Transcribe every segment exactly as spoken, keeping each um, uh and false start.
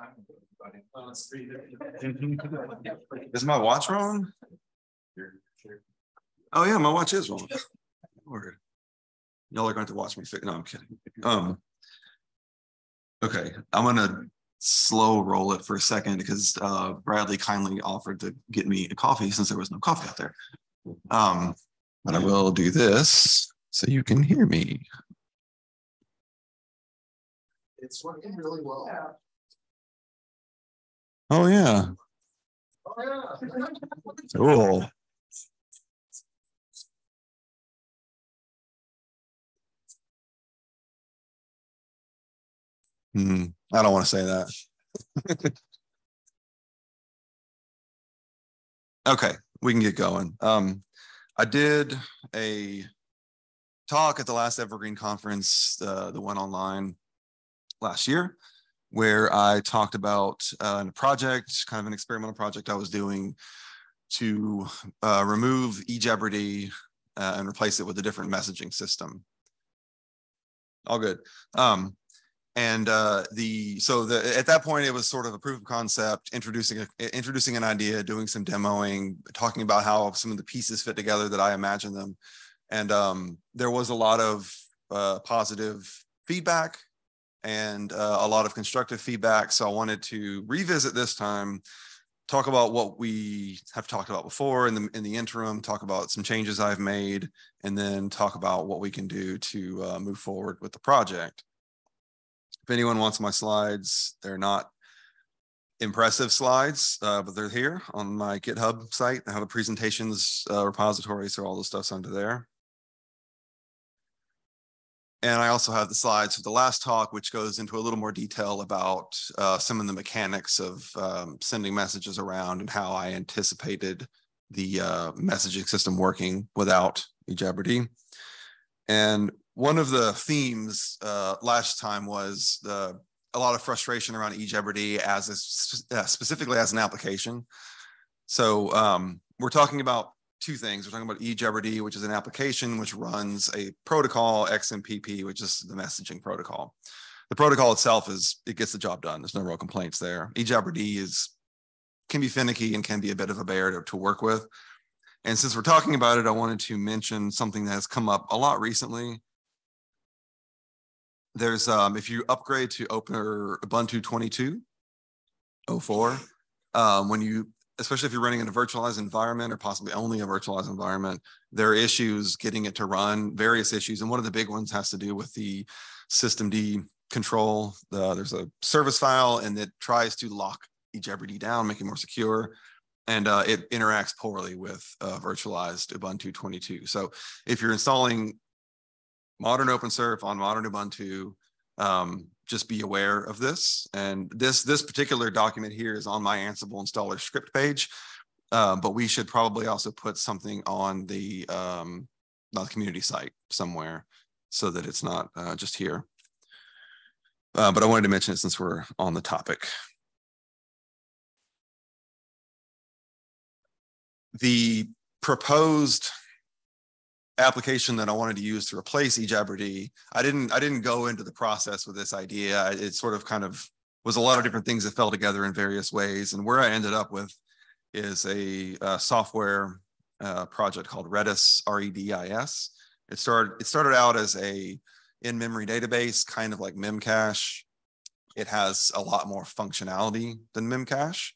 time with everybody. Well, it's three thirty. Is my watch wrong? Oh yeah, my watch is wrong. Y'all are going to watch me fix. No, I'm kidding. Um, okay, I'm gonna slow roll it for a second because uh, Bradley kindly offered to get me a coffee since there was no coffee out there. Um, but I will do this so you can hear me. It's working really well. Oh yeah. Oh yeah. Cool. Hmm. I don't want to say that. Okay, we can get going. Um, I did a talk at the last Evergreen conference, uh, the one online last year, where I talked about uh, a project, kind of an experimental project I was doing to uh, remove ejabberd uh, and replace it with a different messaging system. All good. Um, And uh, the so the, at that point, it was sort of a proof of concept, introducing a, introducing an idea, doing some demoing, talking about how some of the pieces fit together that I imagine them. And um, there was a lot of uh, positive feedback and uh, a lot of constructive feedback. So I wanted to revisit this time, talk about what we have talked about before in the, in the interim, talk about some changes I've made, and then talk about what we can do to uh, move forward with the project. If anyone wants my slides, they're not impressive slides, uh, but they're here on my GitHub site. I have a presentations uh, repository, so all the stuff's under there. And I also have the slides for the last talk, which goes into a little more detail about uh, some of the mechanics of um, sending messages around and how I anticipated the uh, messaging system working without ejabberd. And one of the themes uh, last time was the, a lot of frustration around ejabberd as a, uh, specifically as an application. So um, we're talking about two things. We're talking about ejabberd, which is an application which runs a protocol, X M P P, which is the messaging protocol. The protocol itself is, it gets the job done. There's no real complaints there. Ejabberd is, can be finicky and can be a bit of a bear to, to work with. And since we're talking about it, I wanted to mention something that has come up a lot recently. There's, um, if you upgrade to open or Ubuntu twenty-two oh four, um, when you, especially if you're running in a virtualized environment or possibly only a virtualized environment, there are issues getting it to run, various issues. And one of the big ones has to do with the systemd control. Uh, there's a service file and it tries to lock ejabberd down, make it more secure. And uh, it interacts poorly with uh, virtualized Ubuntu twenty-two. So if you're installing modern OpenSurf on modern Ubuntu, um, just be aware of this. And this, this particular document here is on my Ansible installer script page, uh, but we should probably also put something on the, um, on the community site somewhere so that it's not uh, just here. Uh, but I wanted to mention it since we're on the topic. The proposed application that I wanted to use to replace ejabberd, I didn't I didn't go into the process with this idea. It sort of kind of was a lot of different things that fell together in various ways. And where I ended up with is a uh, software uh, project called Redis, R E D I S. It started, it started out as a in-memory database, kind of like Memcache. It has a lot more functionality than Memcache.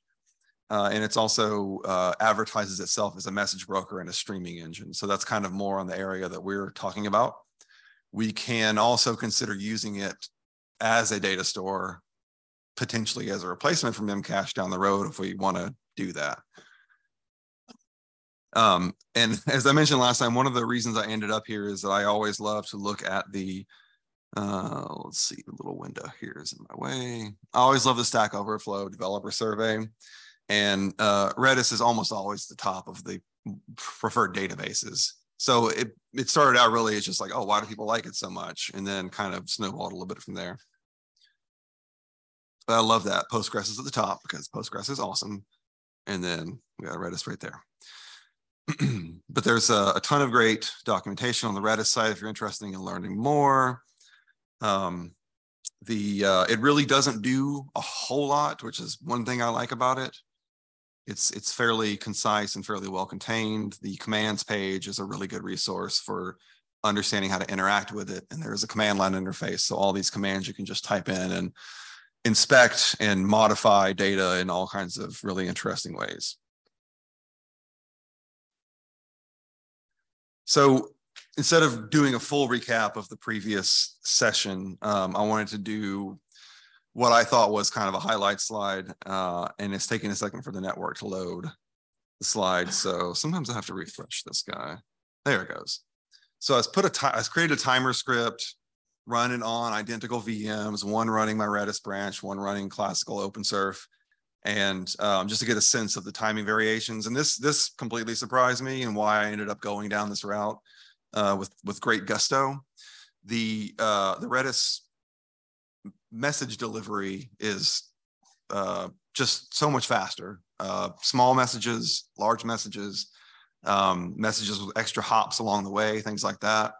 Uh, and it's also uh, advertises itself as a message broker and a streaming engine. So that's kind of more on the area that we're talking about. We can also consider using it as a data store, potentially as a replacement for Memcache down the road if we want to do that. Um, and as I mentioned last time, one of the reasons I ended up here is that I always love to look at the, uh, let's see, the little window here is in my way. I always love the Stack Overflow developer survey. And uh, Redis is almost always the top of the preferred databases. So it, it started out really as just like, oh, why do people like it so much? And then kind of snowballed a little bit from there. But I love that Postgres is at the top because Postgres is awesome. And then we got Redis right there. But there's a, a ton of great documentation on the Redis site if you're interested in learning more. Um, The uh, it really doesn't do a whole lot, which is one thing I like about it. It's it's fairly concise and fairly well contained. The commands page is a really good resource for understanding how to interact with it. And there is a command line interface. So all these commands you can just type in and inspect and modify data in all kinds of really interesting ways. So instead of doing a full recap of the previous session, um, I wanted to do what I thought was kind of a highlight slide, uh, and it's taking a second for the network to load the slide. So sometimes I have to refresh this guy. There it goes. So I put a I created a timer script, running on identical V Ms, one running my Redis branch, one running classical OpenSurf, and um, just to get a sense of the timing variations. And this this completely surprised me, and why I ended up going down this route uh, with with great gusto. The uh, the Redis message delivery is uh, just so much faster. Uh, small messages, large messages, um, messages with extra hops along the way, things like that.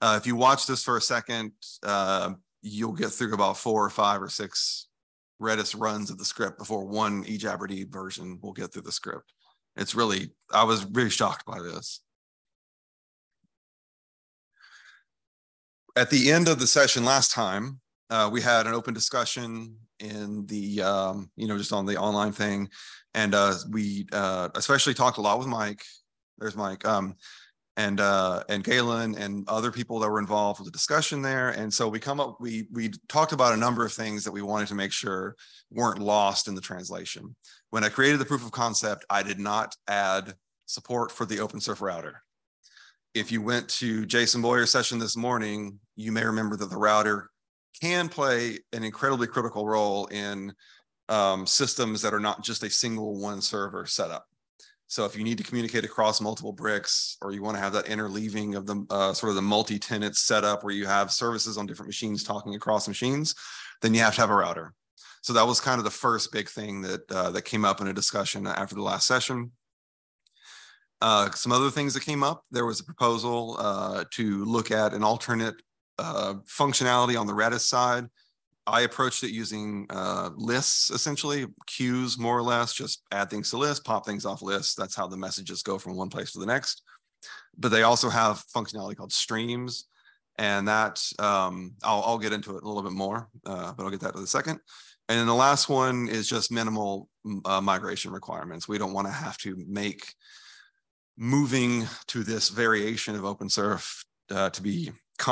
Uh, if you watch this for a second, uh, you'll get through about four or five or six Redis runs of the script before one ejabberd version will get through the script. It's really, I was really shocked by this. At the end of the session last time, Uh, we had an open discussion in the, um, you know, just on the online thing. And uh, we uh, especially talked a lot with Mike. There's Mike um, and uh, and Galen and other people that were involved with the discussion there. And so we come up, we, we talked about a number of things that we wanted to make sure weren't lost in the translation. When I created the proof of concept, I did not add support for the OpenSurf router. If you went to Jason Boyer's session this morning, you may remember that the router can play an incredibly critical role in um, systems that are not just a single one server setup. So if you need to communicate across multiple bricks, or you want to have that interleaving of the uh, sort of the multi-tenant setup where you have services on different machines talking across machines, then you have to have a router. So that was kind of the first big thing that, uh, that came up in a discussion after the last session. Uh, some other things that came up, there was a proposal uh, to look at an alternate Uh, functionality on the Redis side. I approached it using uh, lists, essentially, queues more or less, just add things to lists, pop things off lists. That's how the messages go from one place to the next. But they also have functionality called streams, and that, um, I'll, I'll get into it a little bit more, uh, but I'll get that in a second. And then the last one is just minimal uh, migration requirements. We don't want to have to make moving to this variation of OpenSurf uh, to be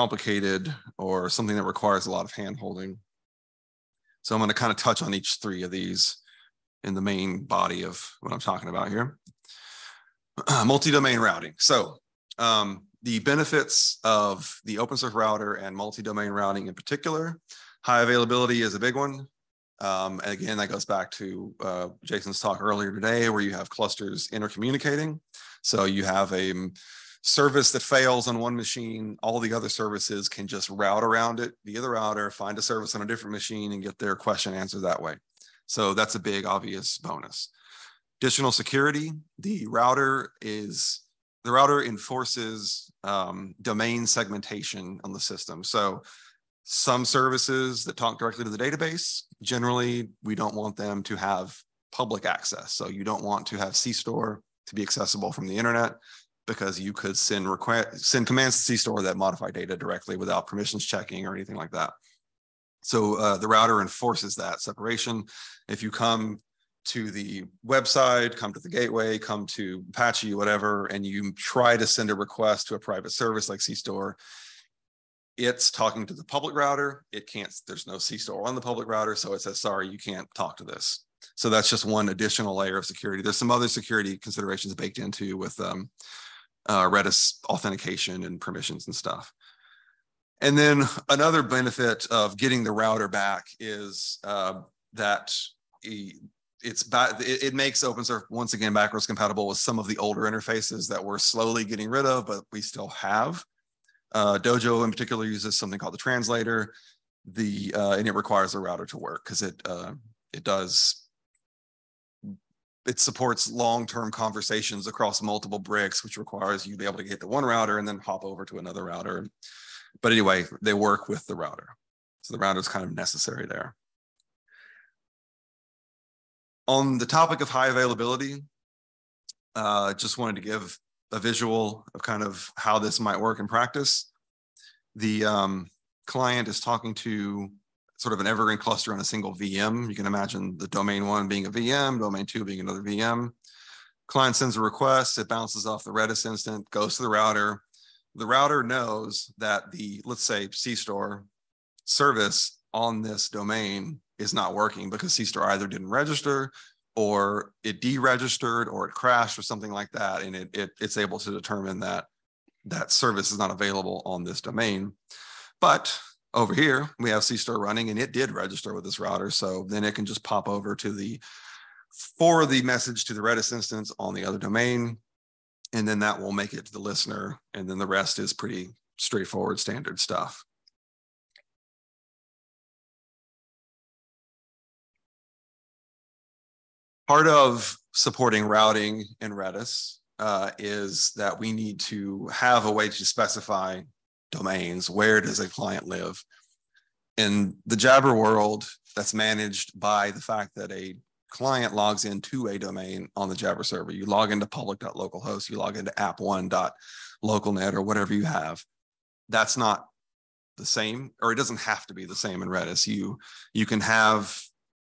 complicated or something that requires a lot of hand holding. So I'm going to kind of touch on each three of these in the main body of what I'm talking about here. Multi-domain routing. So um, the benefits of the OpenSurf router and multi-domain routing in particular, high availability is a big one. Um, and again, that goes back to uh, Jason's talk earlier today, where you have clusters intercommunicating. So you have a service that fails on one machine, all the other services can just route around it via the router, find a service on a different machine and get their question answered that way. So that's a big obvious bonus. Additional security, the router is, the router enforces um, domain segmentation on the system. So some services that talk directly to the database, generally we don't want them to have public access. So you don't want to have C-Store to be accessible from the internet, because you could send request, send commands to C-Store that modify data directly without permissions checking or anything like that. So uh, the router enforces that separation. If you come to the website, come to the gateway, come to Apache, whatever, and you try to send a request to a private service like C-Store, it's talking to the public router. It can't, there's no C-Store on the public router. So it says, sorry, you can't talk to this. So that's just one additional layer of security. There's some other security considerations baked into with um, Uh, Redis authentication and permissions and stuff. And then another benefit of getting the router back is uh, that it's back, it, it makes OpenSurf once again backwards compatible with some of the older interfaces that we're slowly getting rid of, but we still have. Uh, Dojo in particular uses something called the translator, the uh, and it requires a router to work because it uh, it does. It supports long-term conversations across multiple bricks, which requires you to be able to get to one router and then hop over to another router. But anyway, they work with the router. So the router is kind of necessary there. On the topic of high availability, uh, just wanted to give a visual of kind of how this might work in practice. The um, client is talking to sort of an Evergreen cluster on a single V M. You can imagine the domain one being a V M, domain two being another V M. Client sends a request, it bounces off the Redis instance, goes to the router. The router knows that the, let's say, C-Store service on this domain is not working because C-Store either didn't register or it deregistered or it crashed or something like that. And it, it, it's able to determine that that service is not available on this domain. But over here, we have C-Store running and it did register with this router. So then it can just pop over to the for the message to the Redis instance on the other domain, and then that will make it to the listener, and then the rest is pretty straightforward standard stuff. Part of supporting routing in Redis uh, is that we need to have a way to specify domains. Where does a client live? In the Jabber world, that's managed by the fact that a client logs into a domain on the Jabber server. You log into public dot localhost, you log into app one dot localnet or whatever you have. That's not the same, or it doesn't have to be the same in Redis. You, you can have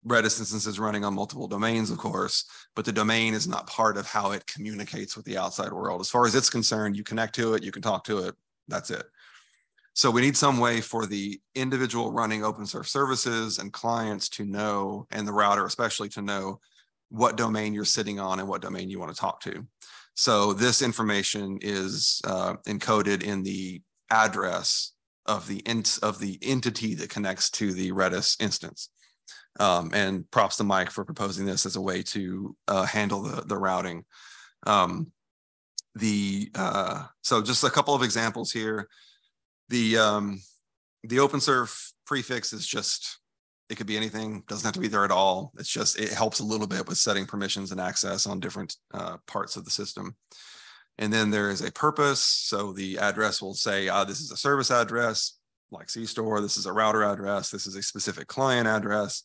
Redis instances running on multiple domains, of course, but the domain is not part of how it communicates with the outside world. As far as it's concerned, you connect to it, you can talk to it, that's it. So we need some way for the individual running OpenSurf services and clients to know, and the router especially, to know what domain you're sitting on and what domain you want to talk to. So this information is uh, encoded in the address of the ent of the entity that connects to the Redis instance. Um, and props to Mike for proposing this as a way to uh, handle the, the routing. Um, the uh, so just a couple of examples here. The um, the OpenSurf prefix is just, it could be anything, doesn't have to be there at all. It's just, it helps a little bit with setting permissions and access on different uh, parts of the system. And then there is a purpose. So the address will say, ah, this is a service address, like C-Store, this is a router address, this is a specific client address.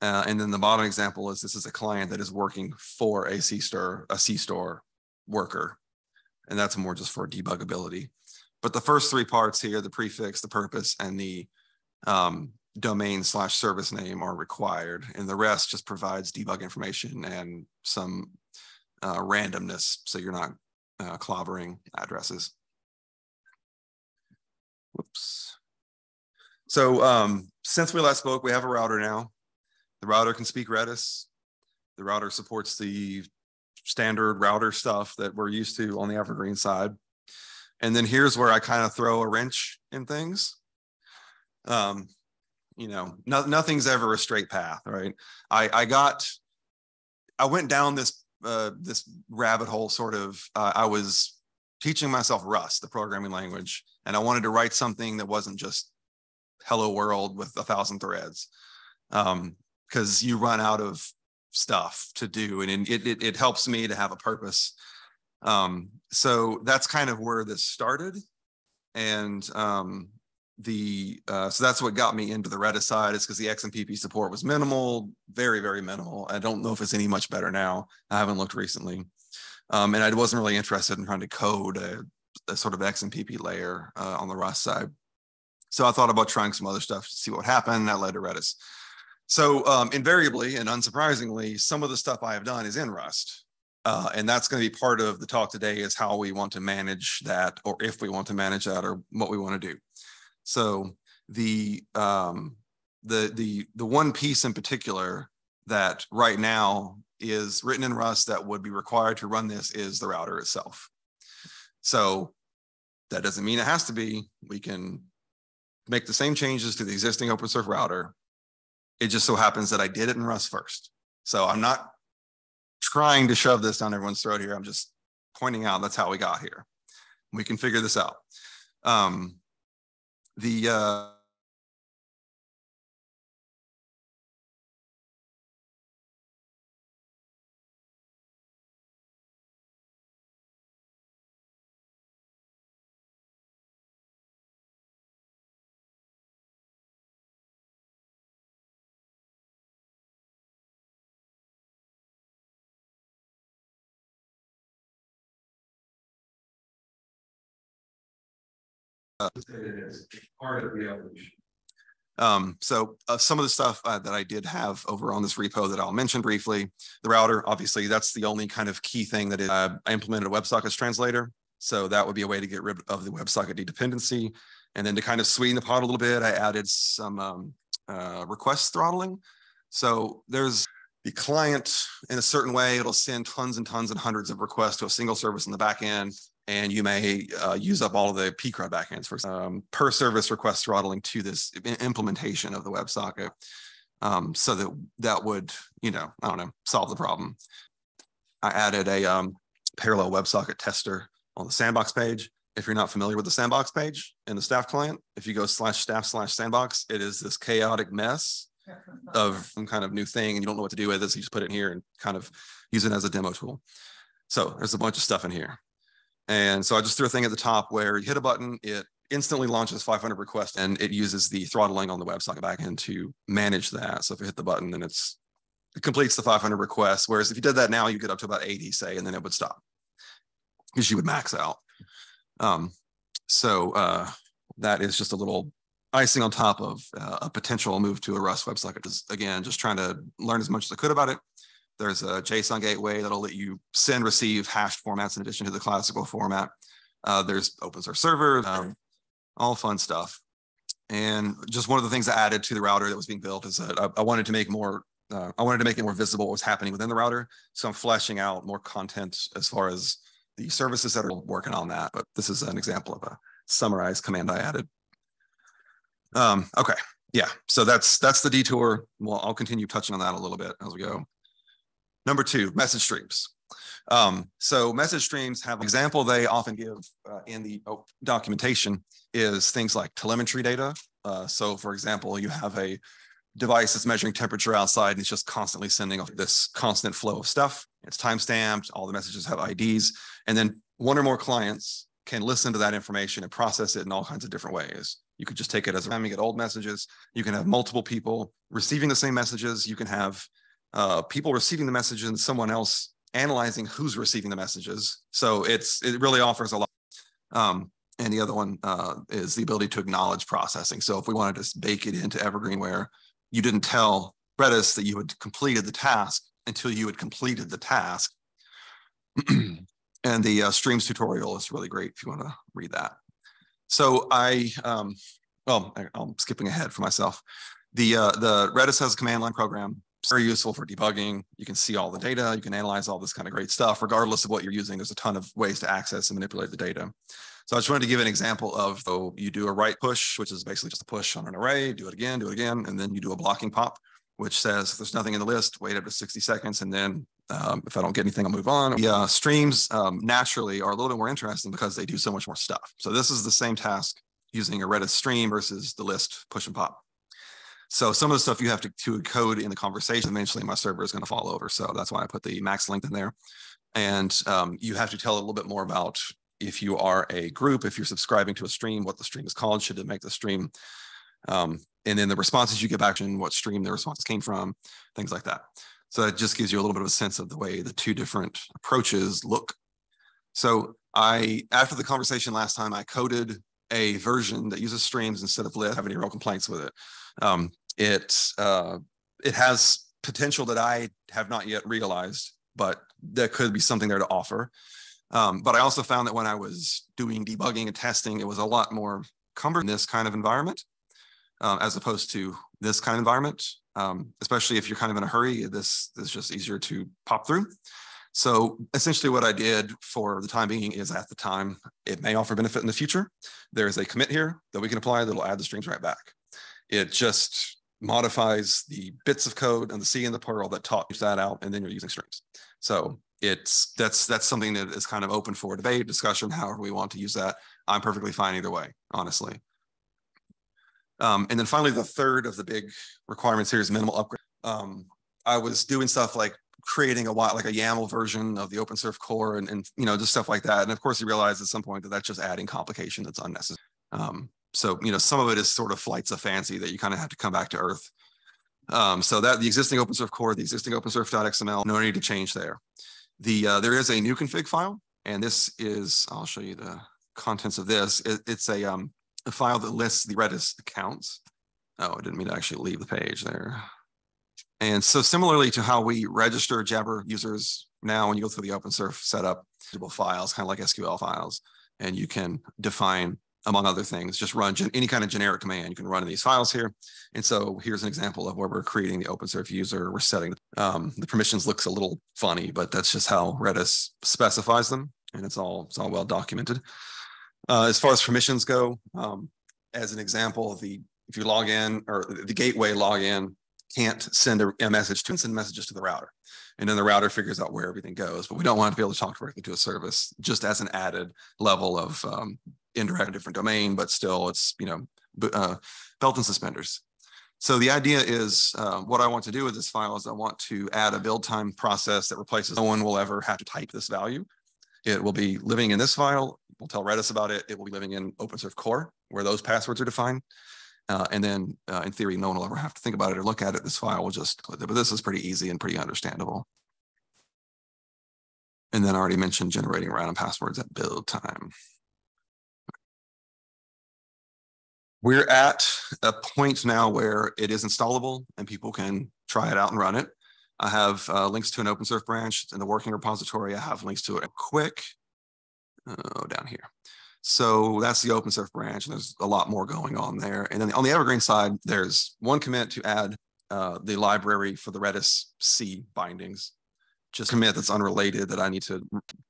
Uh, and then the bottom example is this is a client that is working for a C-Store, a C-Store worker. And that's more just for debugability. But the first three parts here, the prefix, the purpose, and the um, domain slash service name are required. And the rest just provides debug information and some uh, randomness, so you're not uh, clobbering addresses. Whoops. So um, since we last spoke, we have a router now. The router can speak Redis. The router supports the standard router stuff that we're used to on the Evergreen side. And then here's where I kind of throw a wrench in things. Um, you know, no, nothing's ever a straight path, right? I, I got, I went down this uh, this rabbit hole sort of, uh, I was teaching myself Rust, the programming language, and I wanted to write something that wasn't just hello world with a thousand threads. Um, because you run out of stuff to do, and it, it, it helps me to have a purpose. Um, so that's kind of where this started. And um, the, uh, so that's what got me into the Redis side, is because the X M P P support was minimal, very, very minimal. I don't know if it's any much better now. I haven't looked recently. Um, and I wasn't really interested in trying to code a, a sort of X M P P layer uh, on the Rust side. So I thought about trying some other stuff to see what would happen. That led to Redis. So um, invariably and unsurprisingly, some of the stuff I have done is in Rust. Uh, and that's going to be part of the talk today, is how we want to manage that, or if we want to manage that, or what we want to do. So the um, the the the one piece in particular that right now is written in Rust that would be required to run this is the router itself. So that doesn't mean it has to be. We can make the same changes to the existing OpenSurf router. It just so happens that I did it in Rust first. So I'm not trying to shove this down everyone's throat here. I'm just pointing out that's how we got here. We can figure this out. Um, the uh, Uh, it is part of the evolution. Um, so uh, some of the stuff uh, that I did have over on this repo that I'll mention briefly, the router, obviously that's the only kind of key thing that is, uh, I implemented a WebSockets translator. So that would be a way to get rid of the WebSocket dependency. And then to kind of sweeten the pot a little bit, I added some um, uh, request throttling. So there's the client in a certain way, it'll send tons and tons and hundreds of requests to a single service in the back end. And you may uh, use up all of the pcrud backends for um, per service request throttling to this implementation of the WebSocket. Um, so that that would, you know, I don't know, solve the problem. I added a um, parallel WebSocket tester on the sandbox page. If you're not familiar with the sandbox page in the staff client, if you go slash staff slash sandbox, it is this chaotic mess of some kind of new thing and you don't know what to do with it. So you just put it in here and kind of use it as a demo tool. So there's a bunch of stuff in here. And so I just threw a thing at the top where you hit a button, it instantly launches five hundred requests and it uses the throttling on the WebSocket backend to manage that. So if you hit the button, then it's, it completes the five hundred requests. Whereas if you did that now, you get up to about eighty, say, and then it would stop because you would max out. Um, so uh, that is just a little icing on top of uh, a potential move to a Rust WebSocket. Again, just trying to learn as much as I could about it. There's a JSON gateway that'll let you send, receive hashed formats in addition to the classical format. Uh, there's OpenSurf server, um, all fun stuff. And just one of the things I added to the router that was being built is that I, I wanted to make more, uh, I wanted to make it more visible what was happening within the router. So I'm fleshing out more content as far as the services that are working on that. But this is an example of a summarized command I added. Um, okay, yeah, so that's that's the detour. Well, I'll continue touching on that a little bit as we go. Number two, message streams. Um, so message streams have an example they often give uh, in the oh, documentation is things like telemetry data. Uh, so for example, you have a device that's measuring temperature outside and it's just constantly sending off this constant flow of stuff. It's timestamped, all the messages have I Ds, and then one or more clients can listen to that information and process it in all kinds of different ways. You could just take it as a, you get old messages. You can have multiple people receiving the same messages. You can have Uh, people receiving the messages and someone else analyzing who's receiving the messages. So it's it really offers a lot. Um, and the other one uh, is the ability to acknowledge processing. So if we wanted to bake it into Evergreen where you didn't tell Redis that you had completed the task until you had completed the task. And the uh, streams tutorial is really great if you want to read that. So I, um, well, I, I'm skipping ahead for myself. The, uh, the Redis has a command line program. Very useful for debugging. You can see all the data. You can analyze all this kind of great stuff, regardless of what you're using. There's a ton of ways to access and manipulate the data. So I just wanted to give an example of, oh, you do a write push, which is basically just a push on an array, do it again, do it again. And then you do a blocking pop, which says, if there's nothing in the list, wait up to sixty seconds. And then um, if I don't get anything, I'll move on. The uh, streams um, naturally are a little bit more interesting because they do so much more stuff. So this is the same task using a Redis stream versus the list push and pop. So some of the stuff you have to, to code in the conversation, eventually my server is going to fall over. So that's why I put the max length in there. And um, you have to tell a little bit more about if you are a group, if you're subscribing to a stream, what the stream is called, should it make the stream. Um, and then the responses you get back in what stream the response came from, things like that. So that just gives you a little bit of a sense of the way the two different approaches look. So I, after the conversation last time, I coded a version that uses streams instead of lib. I have any real complaints with it. Um, it, uh, it has potential that I have not yet realized, but there could be something there to offer. Um, but I also found that when I was doing debugging and testing, it was a lot more cumbersome in this kind of environment, um, as opposed to this kind of environment, um, especially if you're kind of in a hurry, this, this is just easier to pop through. So essentially what I did for the time being is at the time, it may offer benefit in the future. There is a commit here that we can apply that'll add the streams right back. It just modifies the bits of code and the C and the Perl that talks that out, and then you're using streams. So it's that's that's something that is kind of open for debate, discussion, however we want to use that. I'm perfectly fine either way, honestly. Um, and then finally, the third of the big requirements here is minimal upgrade. Um, I was doing stuff like creating a like a YAML version of the OpenSurf core and, and you know, just stuff like that. And of course you realize at some point that that's just adding complication that's unnecessary. Um, so, you know, some of it is sort of flights of fancy that you kind of have to come back to earth. Um, so that the existing OpenSurf core, the existing OpenSurf.xml, no need to change there. The, uh, there is a new config file, and this is, I'll show you the contents of this. It, it's a, um, a file that lists the Redis accounts. Oh, I didn't mean to actually leave the page there. And so similarly to how we register Jabber users now, when you go through the OpenSurf setup, files, kind of like S Q L files, and you can define, among other things, just run any kind of generic command. You can run in these files here. And so here's an example of where we're creating the OpenSurf user. We're setting um, the permissions looks a little funny, but that's just how Redis specifies them. And it's all, it's all well documented. Uh, as far as permissions go, um, as an example, the if you log in or the gateway login can't send a, a message to send messages to the router. And then the router figures out where everything goes, but we don't want to be able to talk directly to a service just as an added level of um, indirect different domain, but still it's, you know, uh, belt and suspenders. So the idea is uh, what I want to do with this file is I want to add a build time process that replaces no one will ever have to type this value. It will be living in this file. We'll tell Redis about it. It will be living in OpenSurf core where those passwords are defined. Uh, and then uh, in theory, no one will ever have to think about it or look at it. This file will just, but this is pretty easy and pretty understandable. And then I already mentioned generating random passwords at build time. We're at a point now where it is installable and people can try it out and run it. I have uh, links to an OpenSurf branch in the working repository. I have links to it quick uh, down here. So that's the OpenSurf branch, and there's a lot more going on there. And then on the Evergreen side, there's one commit to add uh, the library for the Redis C bindings. Just a commit that's unrelated that I need to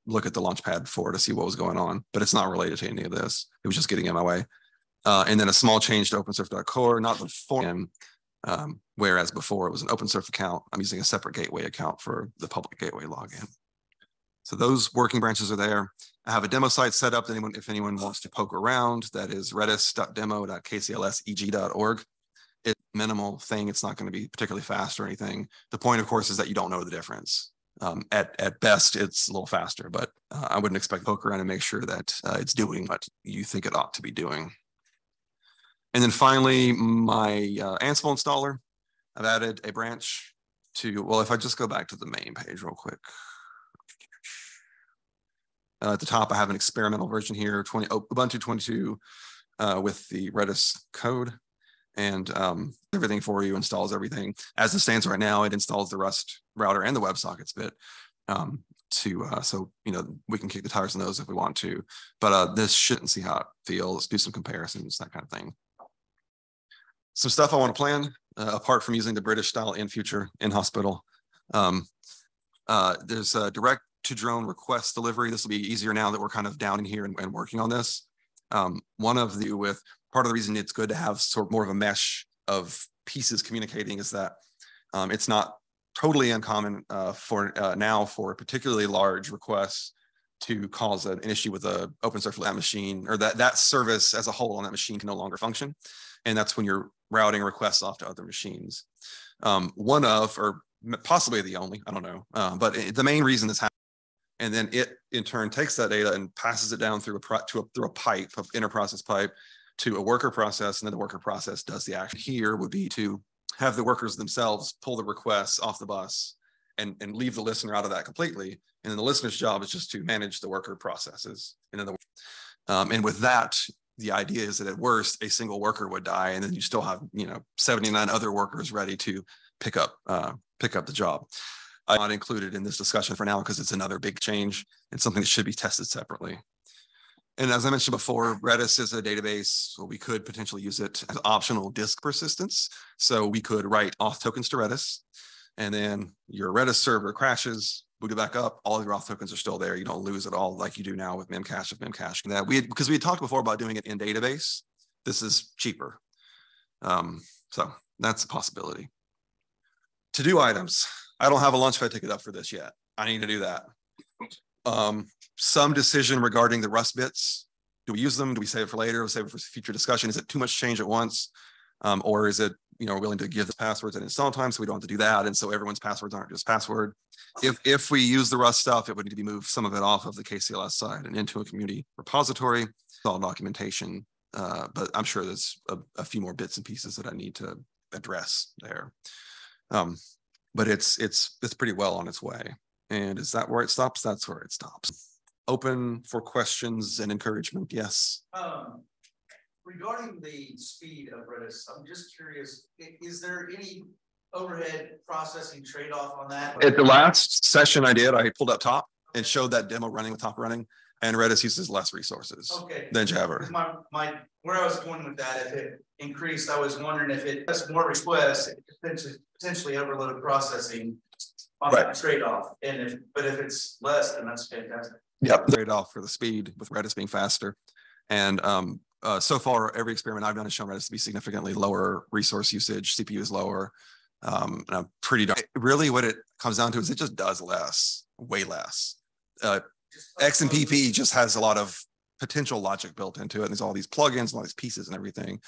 look at the launchpad for to see what was going on, but it's not related to any of this. It was just getting in my way. Uh, and then a small change to OpenSurf.core, not the form, um, whereas before it was an OpenSurf account. I'm using a separate gateway account for the public gateway login. So those working branches are there. I have a demo site set up. Anyone, if anyone wants to poke around, that is redis dot demo dot k c l s e g dot org. It's a minimal thing. It's not going to be particularly fast or anything. The point, of course, is that you don't know the difference. Um, at, at best, it's a little faster, but uh, I wouldn't expect to poke around and make sure that uh, it's doing what you think it ought to be doing. And then finally, my uh, Ansible installer. I've added a branch to, well, if I just go back to the main page real quick. Uh, at the top, I have an experimental version here, twenty, Ubuntu twenty-two, uh, with the Redis code, and um, everything for you, installs everything. As it stands right now, it installs the Rust router and the WebSockets bit. Um, to uh, so you know we can kick the tires on those if we want to, but uh, this shouldn't see how it feels. Do some comparisons, that kind of thing. Some stuff I want to plan uh, apart from using the British style in future in hospital. Um, uh, there's a direct to drone request delivery. This will be easier now that we're kind of down in here and, and working on this. Um, one of the with part of the reason it's good to have sort of more of a mesh of pieces communicating is that um, it's not totally uncommon uh, for uh, now for particularly large requests to cause an, an issue with a OpenSurf that machine or that that service as a whole on that machine can no longer function, and that's when you're routing requests off to other machines. Um, one of or possibly the only I don't know, uh, but it, the main reason this happens. And then it, in turn, takes that data and passes it down through a, to a, through a pipe, an interprocess pipe, to a worker process, and then the worker process does the action. Here would be to have the workers themselves pull the requests off the bus and, and leave the listener out of that completely. And then the listener's job is just to manage the worker processes. And, then the, um, and with that, the idea is that at worst, a single worker would die, and then you still have you know seventy-nine other workers ready to pick up, uh, pick up the job. I'm not included in this discussion for now because it's another big change and something that should be tested separately. And as I mentioned before, Redis is a database, so we could potentially use it as optional disk persistence. So we could write auth tokens to Redis, and then your Redis server crashes, boot it back up, all of your auth tokens are still there. You don't lose it all like you do now with Memcache of Memcache. That we had, because we had talked before about doing it in database, this is cheaper. Um, so that's a possibility. To-do items. I don't have a launchpad ticket up for this yet. I need to do that. Um, some decision regarding the Rust bits. Do we use them? Do we save it for later? Do we save it for future discussion? Is it too much change at once? Um, or is it, you know, willing to give the passwords at install time so we don't have to do that? And so everyone's passwords aren't just password. If, if we use the Rust stuff, it would need to be moved some of it off of the K C L S side and into a community repository. It's all documentation, uh, but I'm sure there's a, a few more bits and pieces that I need to address there. Um, But it's it's it's pretty well on its way. And is that where it stops? That's where it stops. Open for questions and encouragement. Yes. Um, regarding the speed of Redis, I'm just curious, is there any overhead processing trade-off on that? At the last session I did, I pulled up top and showed that demo running with top running, and Redis uses less resources okay. than Jabber. My, my, where I was going with that, if it increased, I was wondering if it has more requests, it potentially, potentially overloaded processing on right. that trade-off. And if, but if it's less, then that's fantastic. Yeah, the trade-off for the speed with Redis being faster. And um, uh, so far, every experiment I've done has shown Redis to be significantly lower resource usage, C P U is lower. Um, and I'm pretty darn, really what it comes down to is it just does less, way less. Uh, X M P P just has a lot of potential logic built into it. And there's all these plugins and all these pieces and everything.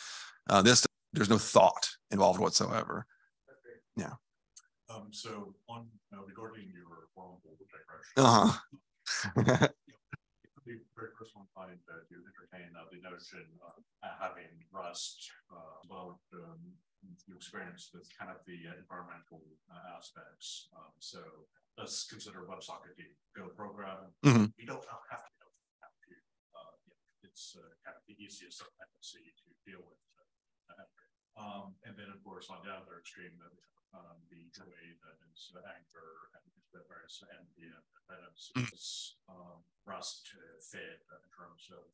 Uh, this, there's no thought involved whatsoever. Yeah. Um, so on uh, regarding your wormhole digression, uh-huh. the very first one find that you entertain uh, the notion of having Rust uh, about um, your experience with kind of the uh, environmental uh, aspects. Um, so let's consider WebSocket the Go program. Mm-hmm. We don't have to know have to. Uh, yeah, it's uh, kind of the easiest dependency to deal with. Uh, um, and then, of course, on the other extreme, that we have Um, the U U I D that is uh, Anchor and the various N P M dependencies, mm. um, Rust uh, fed uh, in terms of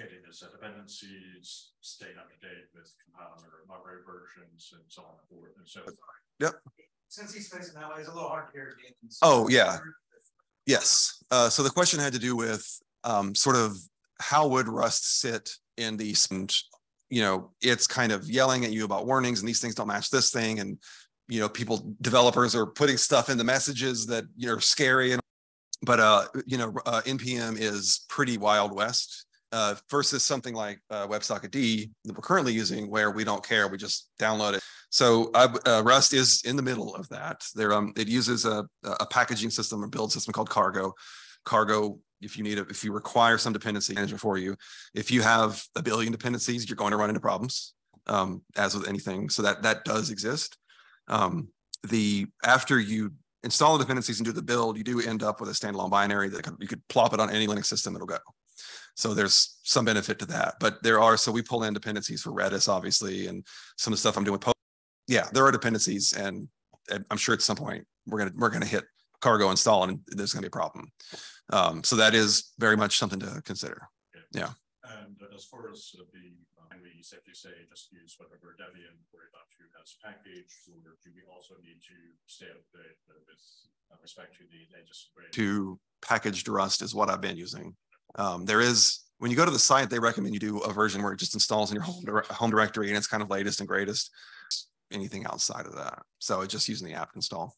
getting the set dependencies, staying up to date with compiler and library versions, and so on and forth. And so, yep. Since he's facing that way, it's a little hard to hear. Oh, yeah. Yes. Uh, so the question had to do with um, sort of how would Rust sit in the, you know, it's kind of yelling at you about warnings and these things don't match this thing. And you know, people, developers are putting stuff in the messages that, you know, are scary. And, but, uh, you know, uh, N P M is pretty wild west uh, versus something like uh, WebSocket D that we're currently using where we don't care. We just download it. So uh, uh, Rust is in the middle of that. There, um, it uses a, a packaging system, a build system called Cargo. Cargo, if you need it, if you require some dependency management for you, if you have a billion dependencies, you're going to run into problems um, as with anything. So that that does exist. Um, the, after you install the dependencies and do the build, you do end up with a standalone binary that you could plop it on any Linux system, it'll go. So there's some benefit to that, but there are, so we pull in dependencies for Redis, obviously, and some of the stuff I'm doing with Postgres. Yeah, there are dependencies and I'm sure at some point we're going to, we're going to hit Cargo install and there's going to be a problem. Um, so that is very much something to consider. Okay. Yeah. And as far as the we simply say just use whatever Debian forty point two has package, or do we also need to stay up to date with respect to the latest grade? To packaged Rust is what I've been using. Um, there is, when you go to the site, they recommend you do a version where it just installs in your home, dire home directory and it's kind of latest and greatest, anything outside of that. So it's just using the apt install.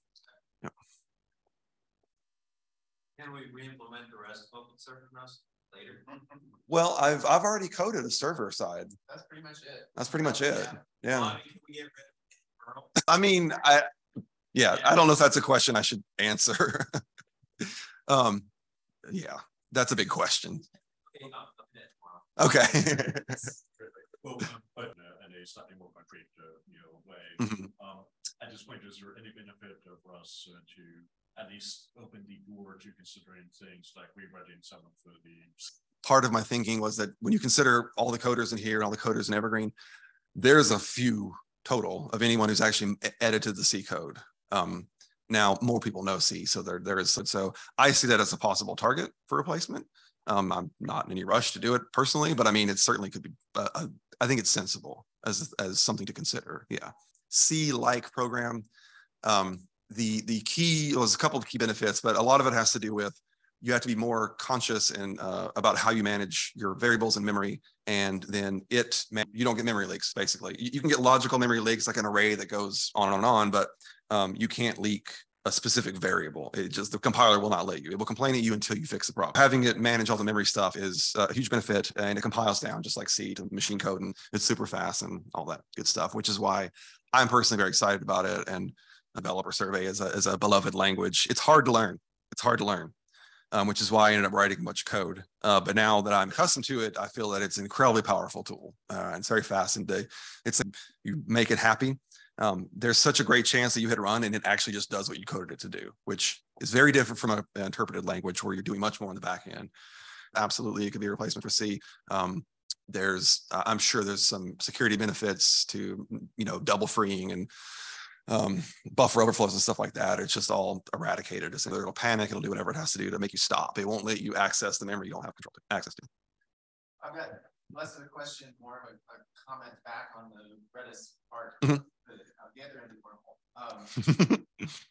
Yep. Can we re-implement the Rust OpenSurf in Rust? Later. Well, I've I've already coded a server side. That's pretty much it. That's pretty much it. Yeah. yeah. Well, I mean, can we get rid of it? I mean, I yeah, yeah, I don't know if that's a question I should answer. um, yeah, that's a big question. Okay. Well, but in a slightly more concrete, you know, way. Mm-hmm. um, I just wonder, is there any benefit for us uh, to at least open the door to considering things like rewriting some of the beams? Part of my thinking was that when you consider all the coders in here and all the coders in Evergreen, there's a few total of anyone who's actually edited the C code. Um, now, more people know C, so there, there is. So I see that as a possible target for replacement. Um, I'm not in any rush to do it personally, but I mean, it certainly could be, uh, uh, I think it's sensible as, as something to consider. Yeah. C-like program. Um, The the key well, there's a couple of key benefits, but a lot of it has to do with you have to be more conscious and uh, about how you manage your variables in memory, and then it you don't get memory leaks. Basically, you, you can get logical memory leaks like an array that goes on and on and on, but um, you can't leak a specific variable. It just the compiler will not let you. It will complain at you until you fix the problem. Having it manage all the memory stuff is a huge benefit, and it compiles down just like C to machine code, and it's super fast and all that good stuff. Which is why I'm personally very excited about it and. Developer survey is a, is a beloved language. It's hard to learn. It's hard to learn, um, which is why I ended up writing much code. Uh, but now that I'm accustomed to it, I feel that it's an incredibly powerful tool. Uh, it's very fast, and they, it's you make it happy. Um, there's such a great chance that you hit a run, and it actually just does what you coded it to do, which is very different from a, an interpreted language where you're doing much more in the back end. Absolutely, it could be a replacement for C. Um, there's, I'm sure there's some security benefits to, you know, double freeing and um, buffer overflows and stuff like that. It's just all eradicated. It's, it'll panic. It'll do whatever it has to do to make you stop. It won't let you access the memory you don't have control to access to. I've got less of a question, more of a, a comment back on the Redis part, mm-hmm. the, uh, the other end of the wormhole. Um,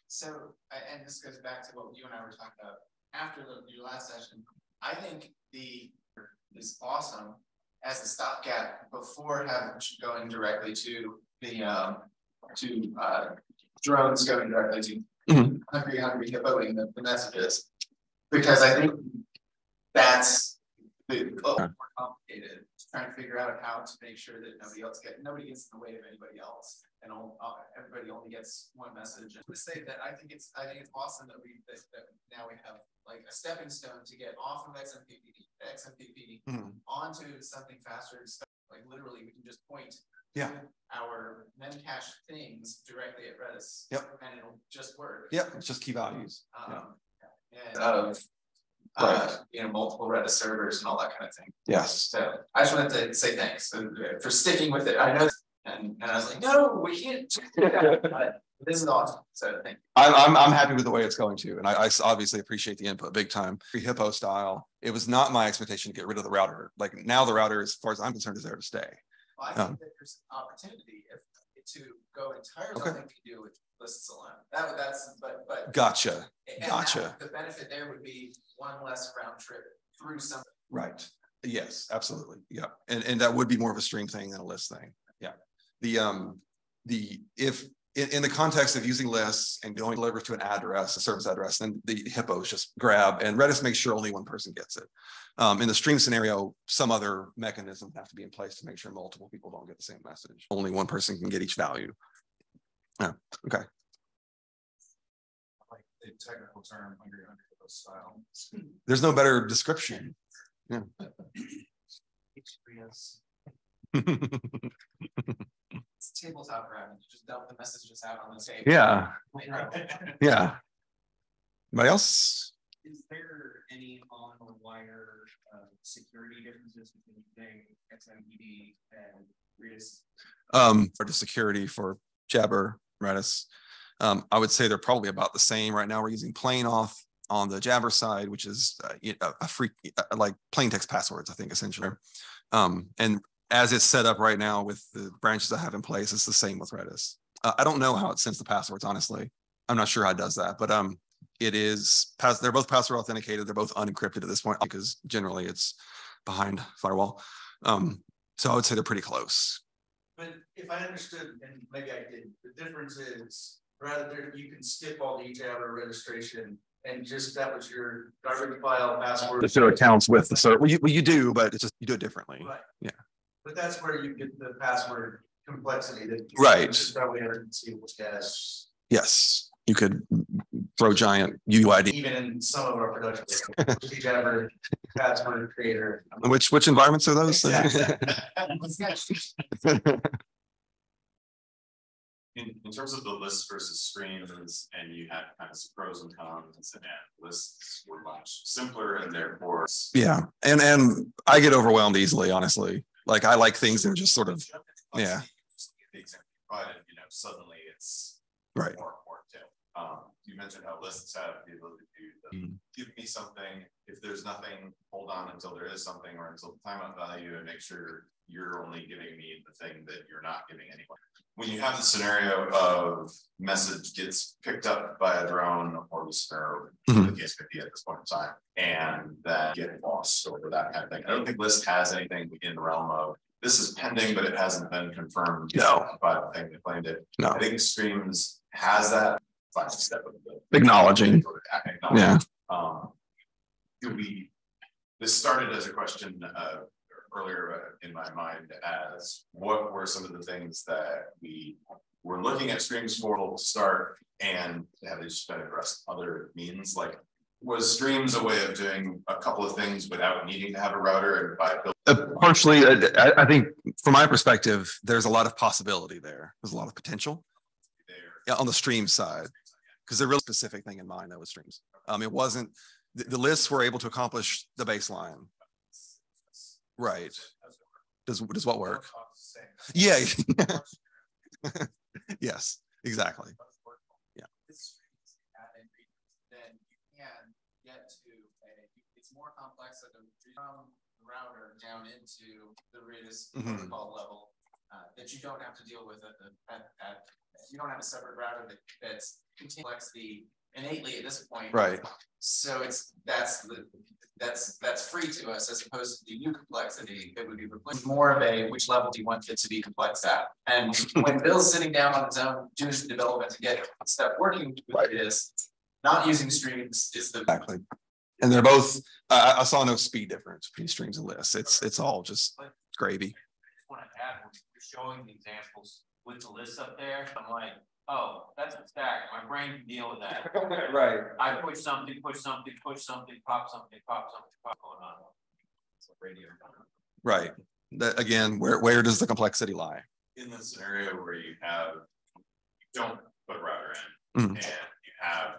so, and this goes back to what you and I were talking about after the, your last session. I think the is awesome as a stopgap before having going directly to the um, to uh, drones going directly to mm-hmm. hungry, hungry hippoing the, the messages, because I think that's the oh, more complicated. Trying to figure out how to make sure that nobody else gets nobody gets in the way of anybody else, and all, uh, everybody only gets one message. And to say that I think it's I think it's awesome that we that, that now we have like a stepping stone to get off of X M P P mm-hmm. onto something faster and stuff. Like literally, we can just point yeah our Memcache things directly at Redis. Yep, and it'll just work. Yep, it's just key values. Um, yeah. and, uh, Right. Uh, you know, multiple Redis servers and all that kind of thing. Yes. So I just wanted to say thanks for sticking with it. I know, and, and I was like, no, we can't. But this is awesome. So thank you. I'm I'm, I'm happy with the way it's going too, and I, I obviously appreciate the input big time. Hippo style. It was not my expectation to get rid of the router. Like now, the router, as far as I'm concerned, is there to stay. Well, I think um, that there's an opportunity if, to go entirely. Okay. Like you do with lists alone. That that's but but. Gotcha. Gotcha. That, the benefit there would be one less round trip through something. Right. Yes, absolutely. Yeah. And and that would be more of a stream thing than a list thing. Yeah. The um the if in, in the context of using lists and going deliver to an address, a service address, then the hippos just grab and Redis makes sure only one person gets it. Um, in the stream scenario, some other mechanism have to be in place to make sure multiple people don't get the same message. Only one person can get each value. Yeah. Okay. Like the technical term hungry hungry hippo style. There's no better description. Yeah. It's tabletop routing. You just dump the messages out on the table. Yeah. Yeah. Anybody else? Is there any on the wire uh, security differences between using X M P P and Redis? Um, for the security for Jabber, Redis, um, I would say they're probably about the same right now. We're using plain auth on the Jabber side, which is a, a free a, like plain text passwords, I think, essentially. Um, and as it's set up right now with the branches I have in place, it's the same with Redis. Uh, I don't know how it sends the passwords, honestly. I'm not sure how it does that, but um, it is pass they're both password authenticated. They're both unencrypted at this point because generally it's behind firewall. Um, so I would say they're pretty close. But if I understood, and maybe I did, the difference is rather you can skip all the Jabber registration and just that was your direct file password. So it counts with the server. Well, you, well, you do, but it's just you do it differently. Right. Yeah. But that's where you get the password complexity that you right. probably unseeable status. Yes. You could throw giant U U I D. Even in some of our production, Jabber password creator. Which which environments are those? in, in terms of the lists versus streams, and you had kind of pros and cons, and lists were much simpler, and therefore yeah, and and I get overwhelmed easily, honestly. Like I like things that are just sort of yeah. The example you provided, you know, suddenly it's right. More important. Um, you mentioned how lists have the ability to do the, mm. give me something. If there's nothing, hold on until there is something or until the timeout value and make sure you're only giving me the thing that you're not giving anyone. When you have the scenario of message gets picked up by a drone or the sparrow, mm-hmm. the case could be at this point in time, and that get lost or that kind of thing. I don't think list has anything in the realm of this is pending, but it hasn't been confirmed no. by the thing that claimed it. No. I think streams has that. Last step of the acknowledging. Sort of acknowledging. Yeah. Um, do we? This started as a question uh, earlier in my mind as what were some of the things that we were looking at streams for to start, and have they just been addressed other means? Like, was streams a way of doing a couple of things without needing to have a router? And by building uh, partially, I, I think from my perspective, there's a lot of possibility there. There's a lot of potential. Yeah, on the stream side, because they're really specific thing in mind that was streams. Um, it wasn't the, the lists were able to accomplish the baseline, right? Does does what work? Yeah. Yes, exactly. Yeah. Then you can get to a, it's more complex than the router down into the Redis protocol level uh, that you don't have to deal with at the at, at you don't have a separate router that that's complexity innately at this point. Right. So it's that's the that's that's free to us as opposed to the new complexity that would be replaced. More of a which level do you want it to be complex at? And when Bill's sitting down on his own doing some development to get stuff working with right. Redis, not using streams is the exactly. And they're both, uh, I saw no speed difference between streams and lists. It's it's all just gravy. I just want to add, when you're showing the examples with the lists up there, I'm like, oh, that's a stack. My brain can deal with that. Right. I push something, push something, push something, pop something, pop something, pop going on. It's a radio. Right. That, again, where, where does the complexity lie? In the scenario where you have, you don't put a router in, mm-hmm. and you have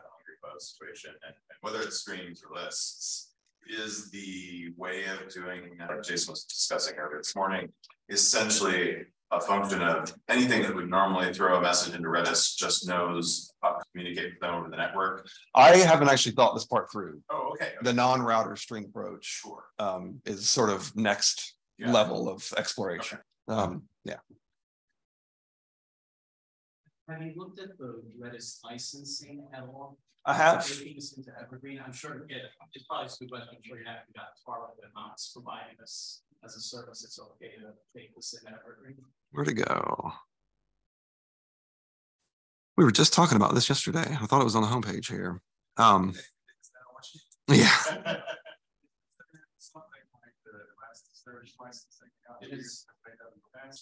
situation, and, and whether it's streams or lists, is the way of doing that Jason was discussing earlier this morning essentially a function of anything that would normally throw a message into Redis just knows how to communicate with them over the network. I haven't actually thought this part through. Oh, okay. okay. The non-router string approach sure. um, is sort of next yeah. level of exploration. Okay. Um, yeah. Have you looked at the Redis licensing at all? I have. Into Evergreen. I'm sure yeah, it's probably stupid, but I'm sure you haven't gotten far with it. Not providing us as a service. It's okay to take this in Evergreen. Where to go? We were just talking about this yesterday. I thought it was on the homepage here. Um, yeah. It is.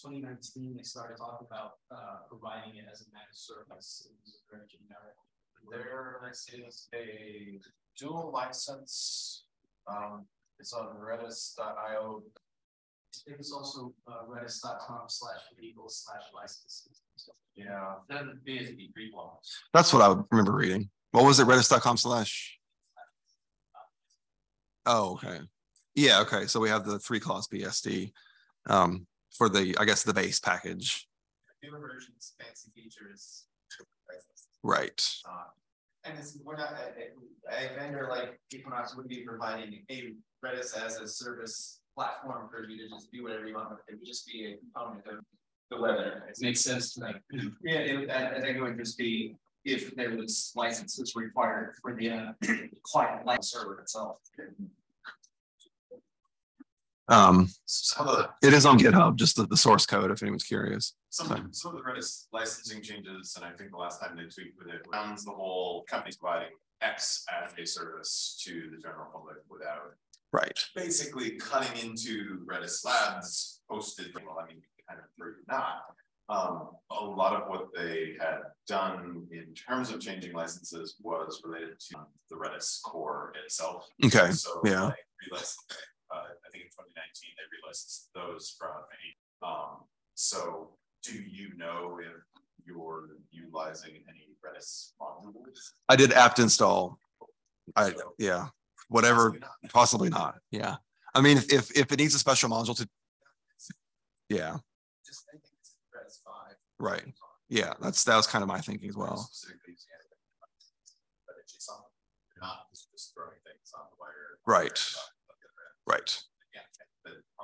twenty nineteen, they started talking about uh, providing it as a managed service. It was very generic. There is a dual license. Um, it's on redis dot i o. It is also uh, redis dot com slash legal slash licenses. Yeah, then the B S D three blocks. That's what I remember reading. What was it? Redis dot com slash. Oh, okay. Yeah, okay. So we have the three clause B S D um, for the, I guess, the base package. Newer versions, fancy features. Right. Uh, and it's, we're not a, a vendor like Equinox would be providing a Redis as a service platform for you to just do whatever you want. It would just be a component of the web interface. It makes sense to me. Yeah, it, I, I think it would just be if there was licenses required for the uh, client license server itself. Um, so the, it is on GitHub, just the, the source code, if anyone's curious. Some, so. some of the Redis licensing changes, and I think the last time they tweaked with it, rounds the whole company providing X as a service to the general public without right. basically cutting into Redis Labs hosted, well, I mean, kind of through not. Um, a lot of what they had done in terms of changing licenses was related to the Redis core itself. Okay, so yeah. Uh, I think in twenty nineteen, they realized those from eight. Um, so do you know if you're utilizing any Redis modules? I did apt install. I so, yeah, whatever, possibly not. possibly not. Yeah. I mean, if, if, if it needs a special module to, yeah. Just I think it's Redis five. Right. Yeah, that's that was kind of my thinking as well. Not just throwing things on the wire. Right. Right. Yeah, the